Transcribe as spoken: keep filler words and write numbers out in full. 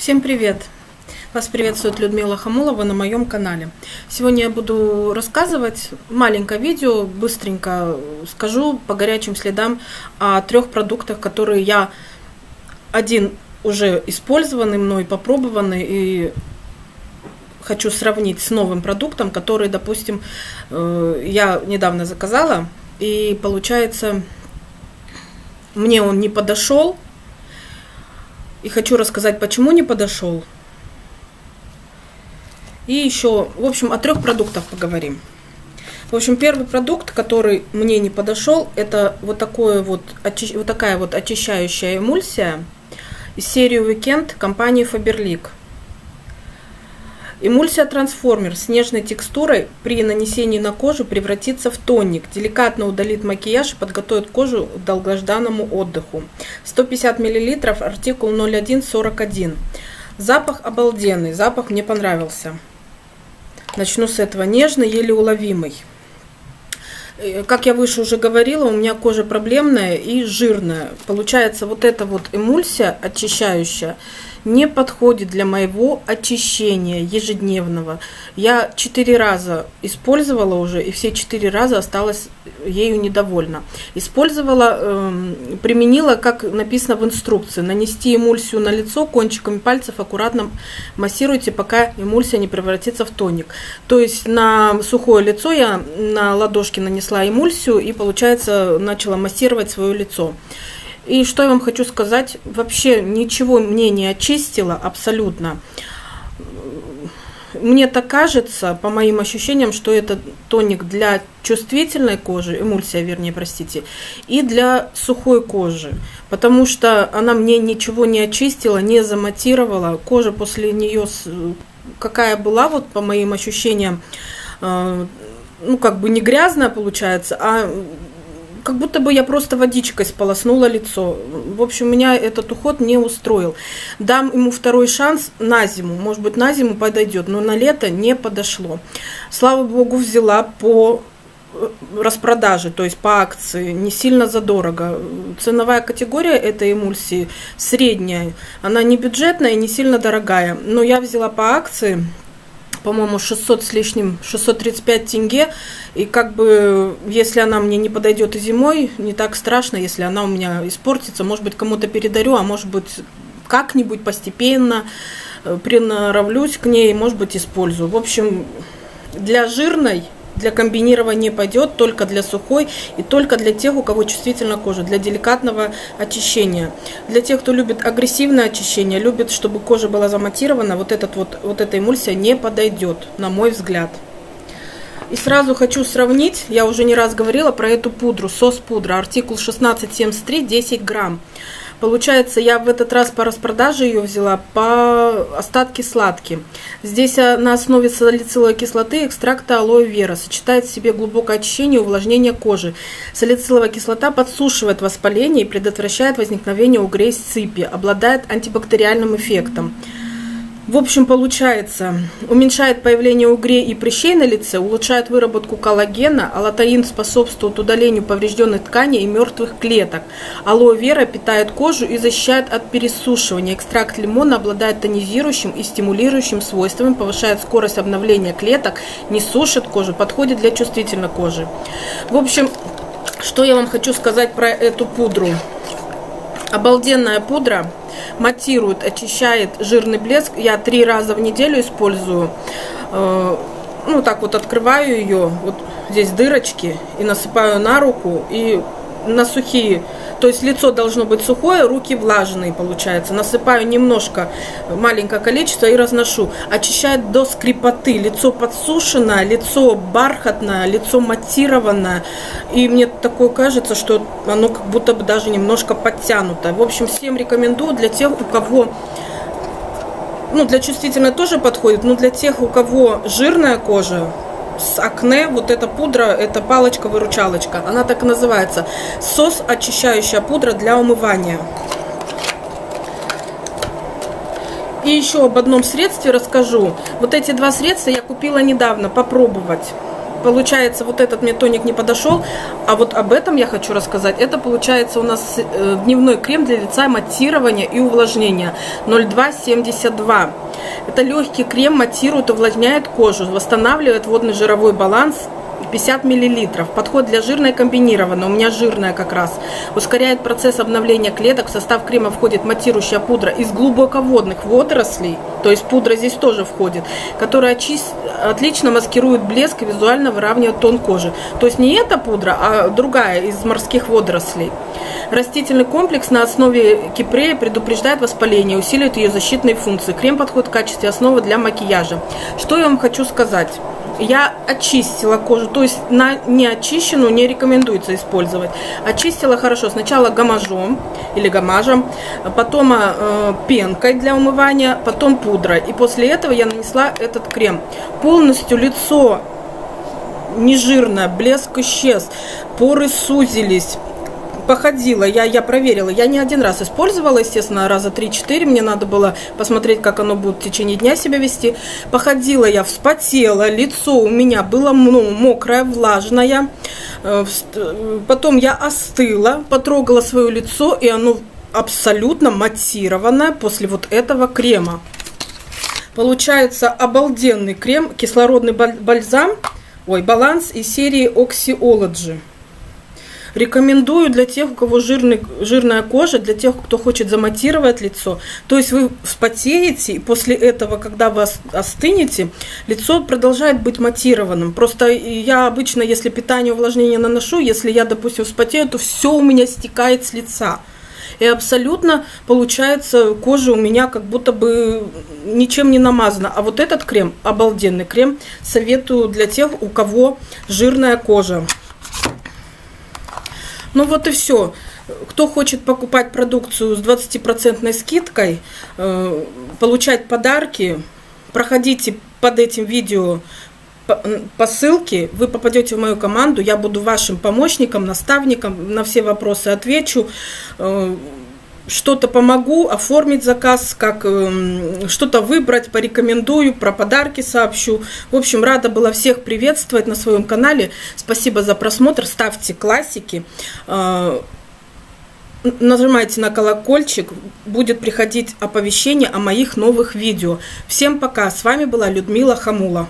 Всем привет! Вас приветствует Людмила Хомулло на моем канале. Сегодня я буду рассказывать маленькое видео, быстренько скажу по горячим следам о трех продуктах, которые я один уже использованный мной, попробованный, и хочу сравнить с новым продуктом, который, допустим, я недавно заказала, и получается, мне он не подошел. И хочу рассказать, почему не подошел. И еще, в общем, о трех продуктах поговорим. В общем, первый продукт, который мне не подошел, это вот, такое вот, вот такая вот очищающая эмульсия из серии Weekend компании Faberlic. Эмульсия-трансформер с нежной текстурой при нанесении на кожу превратится в тоник, деликатно удалит макияж и подготовит кожу к долгожданному отдыху. сто пятьдесят миллилитров, артикул ноль один сорок один. Запах обалденный, запах мне понравился. Начну с этого. Нежный, еле уловимый. Как я выше уже говорила, у меня кожа проблемная и жирная. Получается, вот эта вот эмульсия очищающая не подходит для моего очищения ежедневного. Я четыре раза использовала уже, и все четыре раза осталась ею недовольна. Использовала, э, применила, как написано в инструкции, нанести эмульсию на лицо кончиками пальцев, аккуратно массируйте, пока эмульсия не превратится в тоник. То есть на сухое лицо я на ладошке нанесла эмульсию и, получается, начала массировать свое лицо. И что я вам хочу сказать, вообще ничего мне не очистило абсолютно. Мне так кажется, по моим ощущениям, что это тоник для чувствительной кожи, эмульсия, вернее, простите, и для сухой кожи, потому что она мне ничего не очистила, не заматировала. Кожа после нее, какая была, вот по моим ощущениям, ну как бы не грязная получается, а как будто бы я просто водичкой сполоснула лицо. В общем, меня этот уход не устроил. Дам ему второй шанс на зиму. Может быть, на зиму подойдет, но на лето не подошло. Слава богу, взяла по распродаже, то есть по акции, не сильно задорого. Ценовая категория этой эмульсии средняя. Она не бюджетная, не сильно дорогая. Но я взяла по акции, по-моему, шестьсот с лишним, шестьсот тридцать пять тенге, и как бы, если она мне не подойдет и зимой, не так страшно, если она у меня испортится, может быть, кому-то передарю, а может быть, как-нибудь постепенно приноровлюсь к ней, может быть, использую. В общем, для жирной, для комбинирования пойдет, только для сухой и только для тех, у кого чувствительна кожа, для деликатного очищения. Для тех, кто любит агрессивное очищение, любит, чтобы кожа была заматирована, вот, этот вот, вот эта эмульсия не подойдет, на мой взгляд. И сразу хочу сравнить, я уже не раз говорила про эту пудру, сос-пудра, артикул шестнадцать семьдесят три, десять грамм. Получается, я в этот раз по распродаже ее взяла по остатки сладки. Здесь на основе салициловой кислоты и экстракта алоэ вера. Сочетает в себе глубокое очищение и увлажнение кожи. Салициловая кислота подсушивает воспаление и предотвращает возникновение угрей с сыпи. Обладает антибактериальным эффектом. В общем, получается, уменьшает появление угрей и прыщей на лице, улучшает выработку коллагена, аллотаин способствует удалению поврежденных тканей и мертвых клеток, алоэ вера питает кожу и защищает от пересушивания, экстракт лимона обладает тонизирующим и стимулирующим свойствами, повышает скорость обновления клеток, не сушит кожу, подходит для чувствительной кожи. В общем, что я вам хочу сказать про эту пудру. Обалденная пудра, матирует, очищает, жирный блеск. Я три раза в неделю использую. Ну, так вот открываю ее, вот здесь дырочки, и насыпаю на руку, и на сухие. То есть лицо должно быть сухое, руки влажные, получается. Насыпаю немножко, маленькое количество, и разношу. Очищает до скрипоты. Лицо подсушено, лицо бархатное, лицо матированное. И мне такое кажется, что оно как будто бы даже немножко подтянуто. В общем, всем рекомендую для тех, у кого... Ну, для чувствительной тоже подходит, но для тех, у кого жирная кожа, с акне, вот эта пудра, это палочка-выручалочка. Она так и называется. Сос очищающая пудра для умывания. И еще об одном средстве расскажу. Вот эти два средства я купила недавно попробовать. получается, вот этот мне тоник не подошел, а вот об этом я хочу рассказать. Это получается у нас дневной крем для лица, матирование и увлажнение ноль два семьдесят два. Это легкий крем, матирует, увлажняет кожу, восстанавливает водно-жировой баланс. пятьдесят миллилитров. Подход для жирной комбинированный. У меня жирная как раз. Ускоряет процесс обновления клеток. В состав крема входит матирующая пудра из глубоководных водорослей. То есть пудра здесь тоже входит. Которая отлично маскирует блеск и визуально выравнивает тон кожи. То есть не эта пудра, а другая из морских водорослей. Растительный комплекс на основе кипрея предупреждает воспаление, усиливает ее защитные функции. Крем подходит в качестве основы для макияжа. Что я вам хочу сказать? Я очистила кожу, то есть на неочищенную не рекомендуется использовать. Очистила хорошо. Сначала гамажом или гамажем, потом э, пенкой для умывания, потом пудрой. И после этого я нанесла этот крем. Полностью лицо нежирное, блеск исчез, поры сузились. Походила, я, я проверила, я не один раз использовала, естественно, раза три-четыре, мне надо было посмотреть, как оно будет в течение дня себя вести. Походила я, вспотела, лицо у меня было ну, мокрое, влажное, потом я остыла, потрогала свое лицо, и оно абсолютно матированное после вот этого крема. Получается обалденный крем, кислородный бальзам, ой, баланс из серии Oxiology. Рекомендую для тех, у кого жирный, жирная кожа, для тех, кто хочет заматировать лицо. То есть вы вспотеете, и после этого, когда вы остынете, лицо продолжает быть матированным. Просто я обычно, если питание, увлажнение наношу, если я, допустим, вспотею, то все у меня стекает с лица. И абсолютно получается, кожа у меня как будто бы ничем не намазана. А вот этот крем, обалденный крем, советую для тех, у кого жирная кожа. Ну вот и все. Кто хочет покупать продукцию с двадцатипроцентной скидкой, получать подарки, проходите под этим видео по ссылке, вы попадете в мою команду, я буду вашим помощником, наставником, на все вопросы отвечу, что-то помогу оформить заказ, как что-то выбрать, порекомендую, про подарки сообщу. В общем, рада была всех приветствовать на своем канале. Спасибо за просмотр, ставьте классики, нажимайте на колокольчик, будет приходить оповещение о моих новых видео. Всем пока, с вами была Людмила Хомулло.